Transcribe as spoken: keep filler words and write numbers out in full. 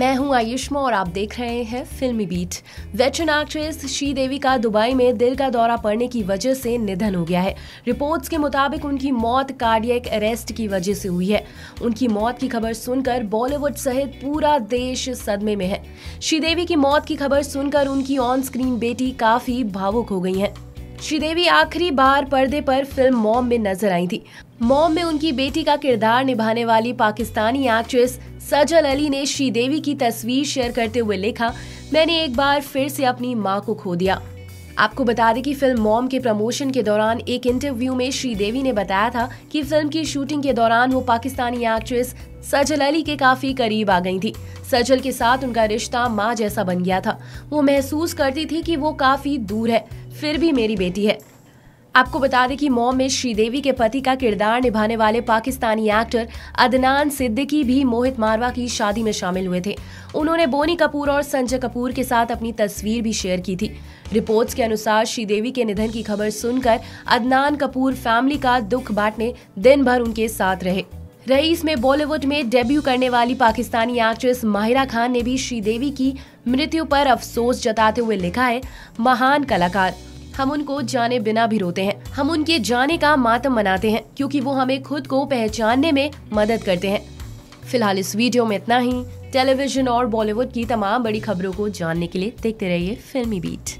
मैं हूं आयुष्मा और आप देख रहे हैं फिल्मी बीट। वेटरन एक्ट्रेस श्रीदेवी का दुबई में दिल का दौरा पड़ने की वजह से निधन हो गया है। रिपोर्ट्स के मुताबिक उनकी मौत कार्डियक अरेस्ट की वजह से हुई है। उनकी मौत की खबर सुनकर बॉलीवुड सहित पूरा देश सदमे में है। श्रीदेवी की मौत की खबर सुनकर उनकी ऑन स्क्रीन बेटी काफी भावुक हो गई है। श्रीदेवी आखिरी बार पर्दे पर फिल्म मॉम में नजर आई थी। मॉम में उनकी बेटी का किरदार निभाने वाली पाकिस्तानी एक्ट्रेस सजल अली ने श्रीदेवी की तस्वीर शेयर करते हुए लिखा, मैंने एक बार फिर से अपनी मां को खो दिया। आपको बता दें कि फिल्म मॉम के प्रमोशन के दौरान एक इंटरव्यू में श्रीदेवी ने बताया था कि फिल्म की शूटिंग के दौरान वो पाकिस्तानी एक्ट्रेस सजल अली के काफी करीब आ गई थी। सजल के साथ उनका रिश्ता मां जैसा बन गया था। वो महसूस करती थी कि वो काफी दूर है, फिर भी मेरी बेटी है। आपको बता दें कि मॉम में श्रीदेवी के पति का किरदार निभाने वाले पाकिस्तानी एक्टर अदनान सिद्दीकी भी मोहित मारवा की शादी में शामिल हुए थे। उन्होंने बोनी कपूर और संजय कपूर के साथ अपनी तस्वीर भी शेयर की थी। रिपोर्ट्स के अनुसार श्रीदेवी के निधन की खबर सुनकर अदनान कपूर फैमिली का दुख बांटने दिन भर उनके साथ रहे। रही इसमें बॉलीवुड में डेब्यू करने वाली पाकिस्तानी एक्ट्रेस माहिरा खान ने भी श्रीदेवी की मृत्यु पर अफसोस जताते हुए लिखा है, महान कलाकार, हम उनको जाने बिना भी रोते हैं। हम उनके जाने का मातम मनाते हैं क्योंकि वो हमें खुद को पहचानने में मदद करते हैं। फिलहाल इस वीडियो में इतना ही। टेलीविजन और बॉलीवुड की तमाम बड़ी खबरों को जानने के लिए देखते रहिए फिल्मी बीट।